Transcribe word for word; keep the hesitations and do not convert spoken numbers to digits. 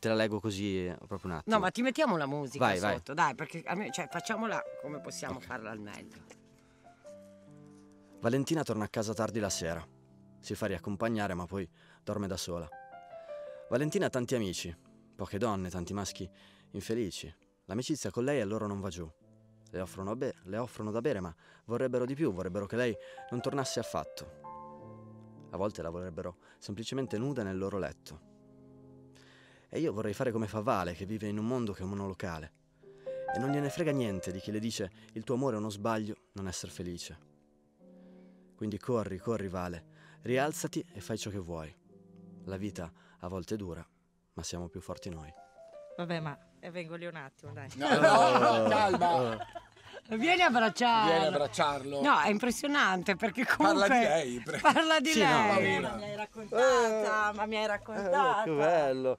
Te la leggo così proprio un attimo. No, ma ti mettiamo la musica vai, sotto, vai. Dai, perché almeno, cioè, facciamola come possiamo okay. farla al meglio. Valentina torna a casa tardi la sera. Si fa riaccompagnare, ma poi dorme da sola. Valentina ha tanti amici, poche donne, tanti maschi infelici. L'amicizia con lei a loro non va giù. Le offrono, be- le offrono da bere, ma vorrebbero di più, vorrebbero che lei non tornasse affatto. A volte la vorrebbero semplicemente nuda nel loro letto. E io vorrei fare come fa Vale, che vive in un mondo che è monolocale. E non gliene frega niente di chi le dice il tuo amore è uno sbaglio, non essere felice. Quindi corri, corri Vale, rialzati e fai ciò che vuoi. La vita a volte è dura, ma siamo più forti noi. Vabbè, ma vengo lì un attimo, dai. No, no, no, calma. Vieni a abbracciarlo. Vieni a abbracciarlo. No, è impressionante perché comunque... Parla di lei. Pre... Parla di sì, lei. No, ma mi hai raccontata, eh, ma mi hai raccontata. Eh, che bello.